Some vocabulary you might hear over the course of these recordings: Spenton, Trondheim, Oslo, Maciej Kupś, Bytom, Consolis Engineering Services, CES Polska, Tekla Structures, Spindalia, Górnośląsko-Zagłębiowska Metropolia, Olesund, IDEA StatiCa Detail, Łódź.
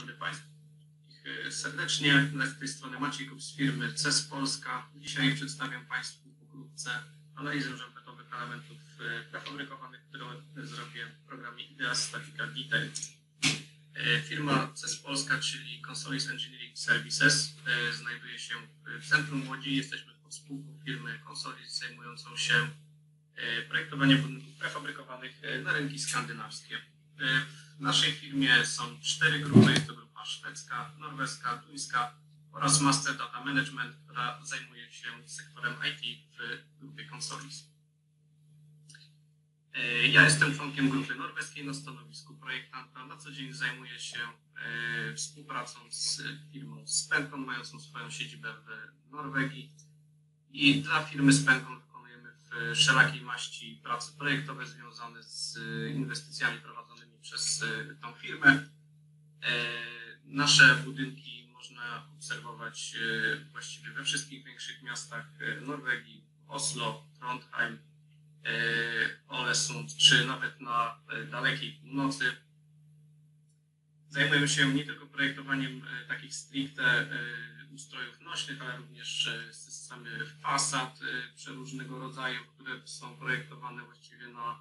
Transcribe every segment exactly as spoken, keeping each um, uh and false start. dobry Państwu serdecznie. Z tej strony Maciej Kupś z firmy C E S Polska. Dzisiaj przedstawiam Państwu pokrótce analizę rządowych elementów prefabrykowanych, którą zrobię w programie IDEA StatiCa Detail. Firma C E S Polska, czyli Consolis Engineering Services, znajduje się w centrum Łodzi. Jesteśmy pod spółką firmy Consolis zajmującą się projektowaniem budynków prefabrykowanych na rynki skandynawskie. W naszej firmie są cztery grupy. Jest to grupa szwedzka, norweska, duńska oraz Master Data Management, która zajmuje się sektorem I T w grupie Consolis. Ja jestem członkiem grupy norweskiej na stanowisku projektanta. Na co dzień zajmuję się współpracą z firmą Spenton, mającą swoją siedzibę w Norwegii. I dla firmy Spenton wykonujemy w wszelakiej maści prace projektowe związane z inwestycjami prowadzonymi przez tą firmę. Nasze budynki można obserwować właściwie we wszystkich większych miastach Norwegii, Oslo, Trondheim, Olesund, czy nawet na dalekiej północy. Zajmujemy się nie tylko projektowaniem takich stricte ustrojów nośnych, ale również systemy fasad przeróżnego rodzaju, które są projektowane właściwie na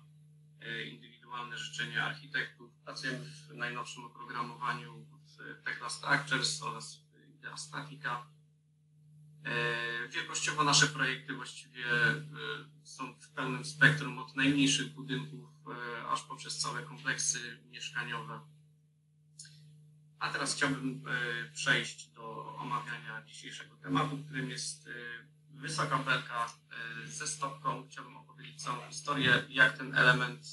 indywidualne życzenia architektów. Pracujemy w najnowszym oprogramowaniu w Tekla Structures oraz w IDEA StatiCa. Wielkościowo nasze projekty właściwie są w pełnym spektrum, od najmniejszych budynków aż poprzez całe kompleksy mieszkaniowe. A teraz chciałbym przejść do omawiania dzisiejszego tematu, którym jest wysoka belka ze stopką. Chciałbym opowiedzieć całą historię, jak ten element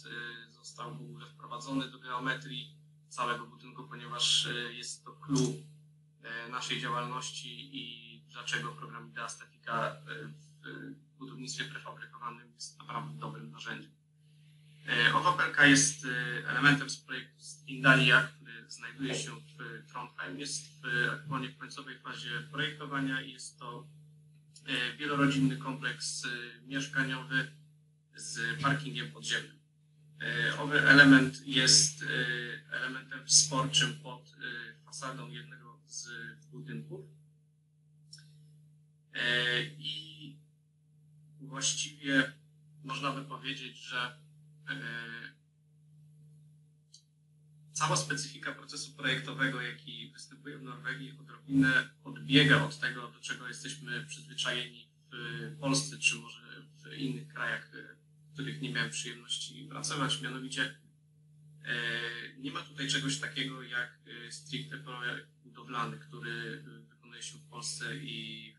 został w ogóle wprowadzony do geometrii całego budynku, ponieważ jest to clue naszej działalności i dlaczego program IDEA StatiCa w budownictwie prefabrykowanym jest naprawdę dobrym narzędziem. Owa belka jest elementem z projektu Spindalia, który znajduje się w Trondheim. Jest aktualnie w końcowej fazie projektowania i jest to wielorodzinny kompleks mieszkaniowy z parkingiem podziemnym. Owy element jest elementem wsporczym pod fasadą jednego z budynków i właściwie można by powiedzieć, że cała specyfika procesu projektowego, jaki występuje w Norwegii, odrobinę odbiega od tego, do czego jesteśmy przyzwyczajeni w Polsce, czy może w innych krajach, w których nie miałem przyjemności pracować. Mianowicie nie ma tutaj czegoś takiego jak stricte projekt budowlany, który wykonuje się w Polsce i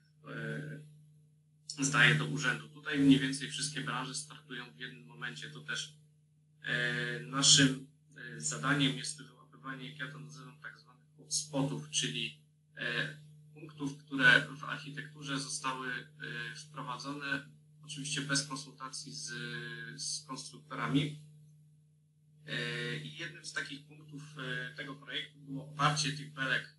zdaje do urzędu. Tutaj mniej więcej wszystkie branże startują w jednym momencie. To też naszym zadaniem jest wyłapywanie, jak ja to nazywam, tak zwanych hotspotów, czyli punktów, które w architekturze zostały wprowadzone, oczywiście bez konsultacji z, z konstruktorami. I jednym z takich punktów tego projektu było oparcie tych belek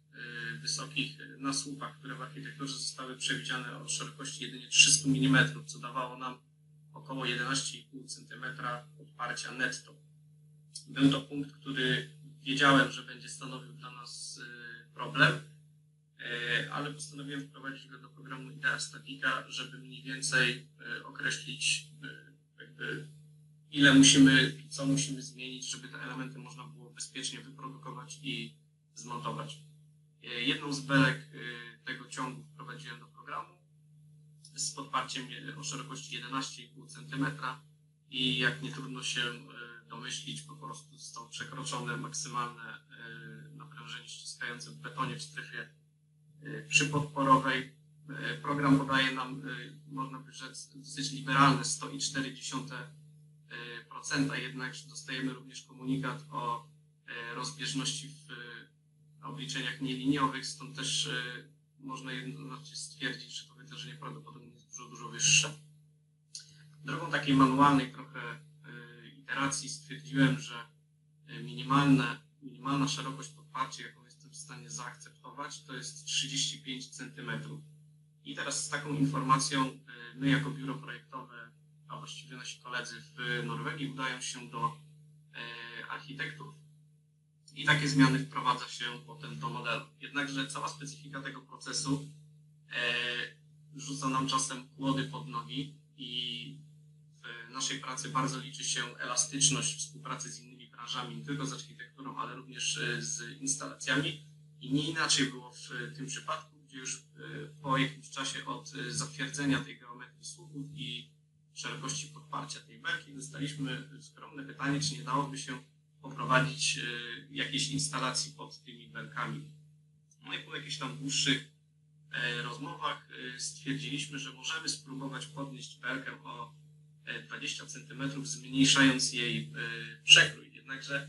wysokich na słupach, które w architekturze zostały przewidziane o szerokości jedynie trzystu milimetrów, co dawało nam około jedenaście i pół centymetra odparcia netto. Był to punkt, który wiedziałem, że będzie stanowił dla nas problem, ale postanowiłem wprowadzić go do programu IDEA StatiCa, żeby mniej więcej określić, jakby ile musimy, co musimy zmienić, żeby te elementy można było bezpiecznie wyprodukować i zmontować. Jedną z belek tego ciągu wprowadziłem do programu z podparciem o szerokości jedenaście i pół centymetra i jak nie trudno się domyślić, po prostu zostało przekroczone maksymalne naprężenie ściskające w betonie w strefie przypodporowej. Program podaje nam, można by rzec, dosyć liberalne zero przecinek cztery procent, jednak dostajemy również komunikat o rozbieżności w obliczeniach nieliniowych, stąd też można jednoznacznie stwierdzić, że to wydarzenie prawdopodobnie jest dużo, dużo wyższe. Drogą takiej manualnej trochę iteracji stwierdziłem, że minimalne, minimalna szerokość podparcia, jaką jestem w stanie zaakceptować, to jest trzydzieści pięć centymetrów. I teraz z taką informacją my jako biuro projektowe, a właściwie nasi koledzy w Norwegii, udają się do architektów i takie zmiany wprowadza się potem do modelu. Jednakże cała specyfika tego procesu e, rzuca nam czasem kłody pod nogi i w naszej pracy bardzo liczy się elastyczność współpracy z innymi branżami, nie tylko z architekturą, ale również z instalacjami. I nie inaczej było w tym przypadku, gdzie już po jakimś czasie od zatwierdzenia tej geometrii słupów i szerokości podparcia tej belki dostaliśmy skromne pytanie, czy nie dałoby się poprowadzić jakiejś instalacji pod tymi belkami. No i po jakichś tam dłuższych rozmowach stwierdziliśmy, że możemy spróbować podnieść belkę o dwadzieścia centymetrów, zmniejszając jej przekrój. Jednakże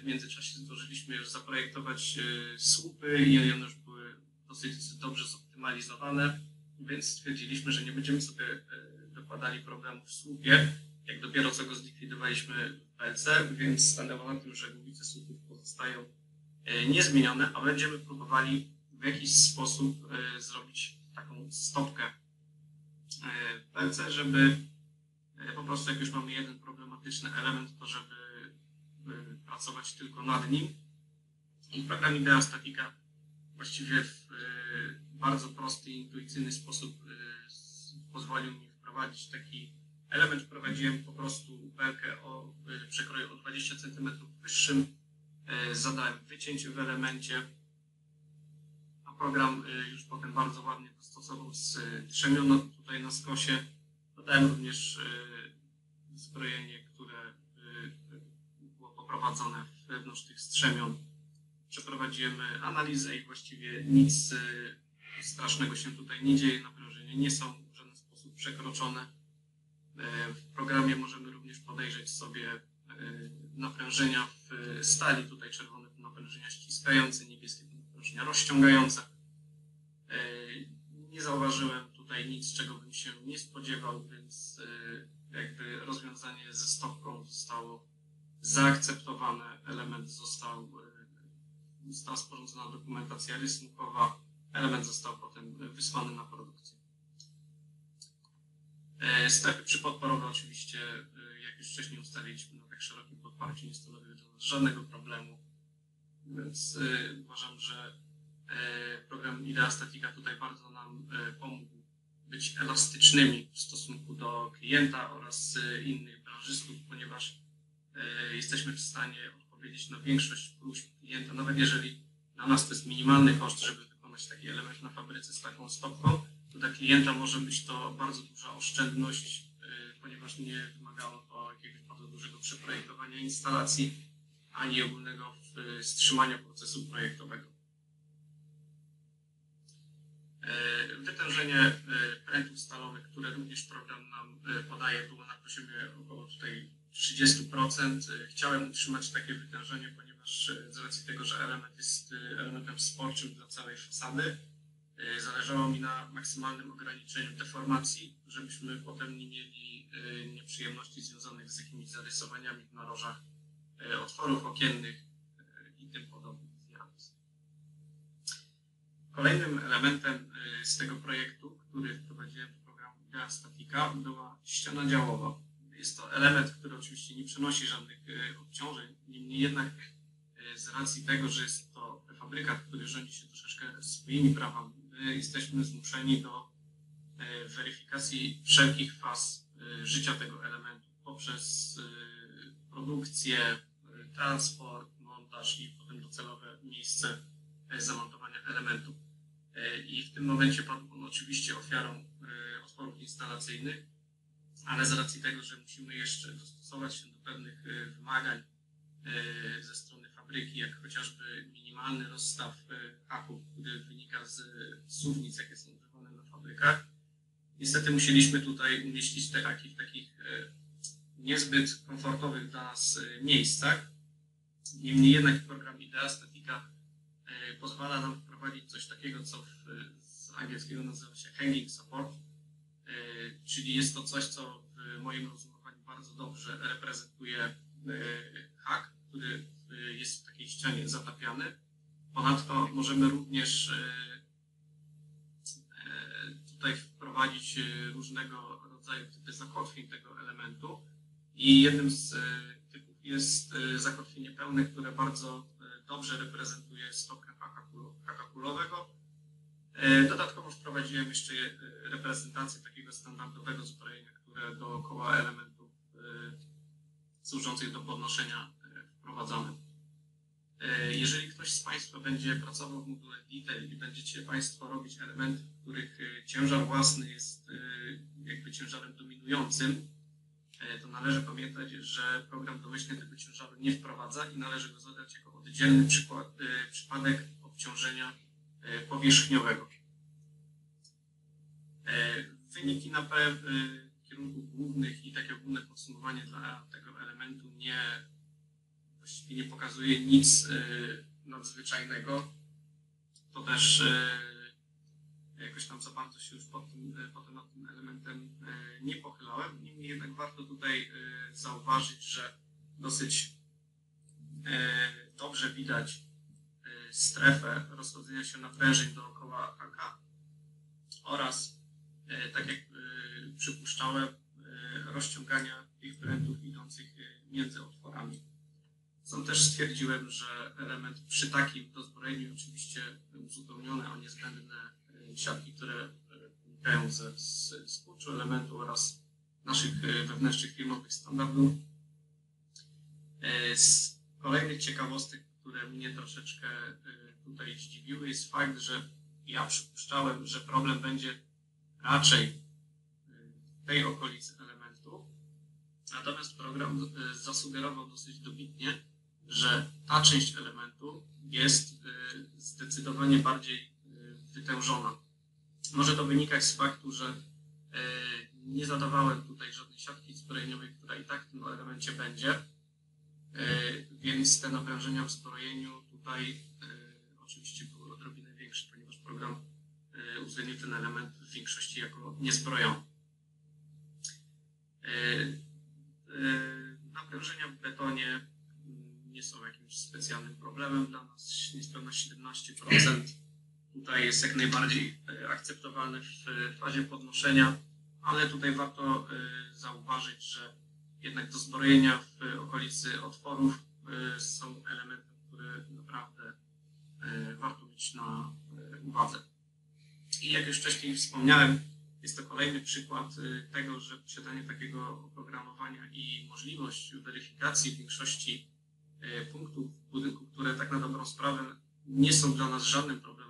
w międzyczasie zdążyliśmy już zaprojektować słupy i one już były dosyć dobrze zoptymalizowane, więc stwierdziliśmy, że nie będziemy sobie dokładali problemu w słupie, jak dopiero co go zlikwidowaliśmy w belce, więc stanęło na tym, że głowice słupów pozostają niezmienione, a będziemy próbowali w jakiś sposób zrobić taką stopkę w belce, żeby po prostu jak już mamy jeden problematyczny element, to żeby pracować tylko nad nim. I program IDEA StatiCa właściwie w bardzo prosty, intuicyjny sposób pozwolił mi wprowadzić taki element. Wprowadziłem po prostu belkę o przekroju o dwadzieścia centymetrów wyższym, zadałem wycięcie w elemencie, a program już potem bardzo ładnie dostosował z trzemioną tutaj na skosie. Dodałem również zbrojenie, które prowadzone wewnątrz tych strzemion. Przeprowadziłem analizę i właściwie nic strasznego się tutaj nie dzieje. Naprężenia nie są w żaden sposób przekroczone. W programie możemy również podejrzeć sobie naprężenia w stali. Tutaj czerwone to naprężenia ściskające, niebieskie to naprężenia rozciągające. Nie zauważyłem tutaj nic, czego bym się nie spodziewał, więc jakby rozwiązanie ze stopką zostało zaakceptowany element został, została sporządzona dokumentacja rysunkowa, element został potem wysłany na produkcję. Strefy przypodporowe oczywiście, jak już wcześniej ustaliliśmy, na tak szerokim podparciu nie stanowiły dla nas żadnego problemu, więc uważam, że program IDEA StatiCa tutaj bardzo nam pomógł być elastycznymi w stosunku do klienta oraz innych branżystów, ponieważ jesteśmy w stanie odpowiedzieć na większość próśb klienta, nawet jeżeli na nas to jest minimalny koszt, żeby wykonać taki element na fabryce z taką stopką, to dla klienta może być to bardzo duża oszczędność, ponieważ nie wymagało to jakiegoś bardzo dużego przeprojektowania instalacji, ani ogólnego wstrzymania procesu projektowego. Wytężenie prętów stalowych, które również program nam podaje, było na poziomie około tutaj trzydzieści procent. Chciałem utrzymać takie wytężenie, ponieważ z racji tego, że element jest elementem sporczym dla całej fasady, zależało mi na maksymalnym ograniczeniu deformacji, żebyśmy potem nie mieli nieprzyjemności związanych z jakimiś zarysowaniami w narożach otworów okiennych i tym podobnych zjawisk. Kolejnym elementem z tego projektu, który wprowadziłem do programu IDEA StatiCa, była ściana działowa. Jest to element, który oczywiście nie przenosi żadnych obciążeń, niemniej jednak z racji tego, że jest to fabryka, który rządzi się troszeczkę swoimi prawami, my jesteśmy zmuszeni do weryfikacji wszelkich faz życia tego elementu poprzez produkcję, transport, montaż i potem docelowe miejsce zamontowania elementu. I w tym momencie padł on oczywiście ofiarą otworów instalacyjnych, ale z racji tego, że musimy jeszcze dostosować się do pewnych wymagań ze strony fabryki, jak chociażby minimalny rozstaw haków, który wynika z suwnic, jakie są używane na fabrykach, niestety musieliśmy tutaj umieścić te haki w takich niezbyt komfortowych dla nas miejscach. Niemniej jednak program IDEA StatiCa pozwala nam wprowadzić coś takiego, co w, z angielskiego nazywa się hanging support, czyli jest to coś, co w moim rozumowaniu bardzo dobrze reprezentuje hak, który jest w takiej ścianie zatapiany. Ponadto możemy również tutaj wprowadzić różnego rodzaju typy zakotwień tego elementu i jednym z typów jest zakotwienie pełne, które bardzo dobrze reprezentuje stopkę hakakulowego. Dodatkowo wprowadziłem jeszcze reprezentację takiego standardowego zbrojenia, które dookoła elementów służących do podnoszenia wprowadzamy. Jeżeli ktoś z Państwa będzie pracował w module Detail i będziecie Państwo robić elementy, w których ciężar własny jest jakby ciężarem dominującym, to należy pamiętać, że program domyślnie tego ciężaru nie wprowadza i należy go zadać jako oddzielny przykład, przypadek obciążenia powierzchniowego. Wyniki na P kierunków głównych i takie ogólne podsumowanie dla tego elementu nie właściwie nie pokazuje nic nadzwyczajnego. To też jakoś tam za bardzo się już pod tym, potem nad tym elementem nie pochylałem. Niemniej jednak warto tutaj zauważyć, że dosyć dobrze widać strefę rozchodzenia się naprężeń dookoła haka oraz, tak jak przypuszczałem, rozciągania tych prętów idących między otworami. Sam też stwierdziłem, że element przy takim dozbrojeniu, oczywiście uzupełnione o niezbędne siatki, które wynikają ze współczu elementu oraz naszych wewnętrznych firmowych standardów. Z kolejnych ciekawostek, które mnie troszeczkę tutaj zdziwiły, jest fakt, że ja przypuszczałem, że problem będzie raczej w tej okolicy elementu, natomiast program zasugerował dosyć dobitnie, że ta część elementu jest zdecydowanie bardziej wytężona. Może to wynikać z faktu, że nie zadawałem tutaj żadnej siatki zbrojeniowej, która i tak w tym elemencie będzie, więc te naprężenia w zbrojeniu tutaj oczywiście były odrobinę większe, ponieważ program uwzględnił ten element w większości jako niezbrojony. Naprężenia w betonie nie są jakimś specjalnym problemem dla nas, niespełna siedemnaście procent. Tutaj jest jak najbardziej akceptowalne w fazie podnoszenia, ale tutaj warto zauważyć, że jednak dozbrojenia w okolicy otworów są elementem, który naprawdę warto mieć na uwadze. I jak już wcześniej wspomniałem, jest to kolejny przykład tego, że posiadanie takiego oprogramowania i możliwość weryfikacji większości punktów w budynku, które tak na dobrą sprawę nie są dla nas żadnym problemem,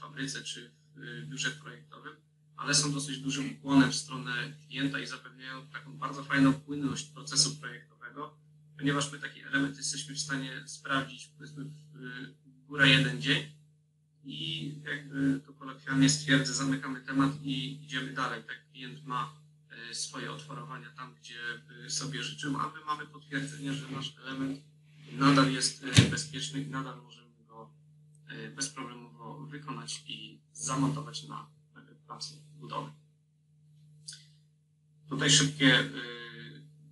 fabryce czy w biurze projektowym, ale są dosyć dużym ukłonem w stronę klienta i zapewniają taką bardzo fajną płynność procesu projektowego, ponieważ my taki element jesteśmy w stanie sprawdzić, powiedzmy, w górę jeden dzień i jakby to kolokwialnie stwierdzę, zamykamy temat i idziemy dalej. Tak klient ma swoje otworowania tam, gdzie sobie życzymy, a my mamy potwierdzenie, że nasz element nadal jest bezpieczny i nadal możemy go bez problemu wykonać i zamontować na placu budowy. Tutaj szybkie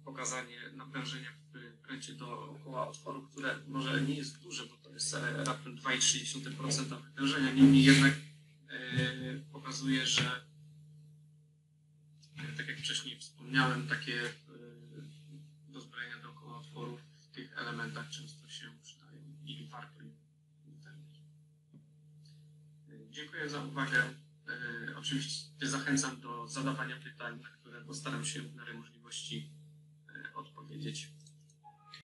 pokazanie naprężenia w pręcie dookoła otworu, które może nie jest duże, bo to jest raptem dwa przecinek trzy procent wytężenia, niemniej jednak pokazuje, że tak jak wcześniej wspomniałem, takie dozbrojenia dookoła otworów w tych elementach często się przydają i warto je. Dziękuję za uwagę. Oczywiście zachęcam do zadawania pytań, na które postaram się w miarę możliwości odpowiedzieć.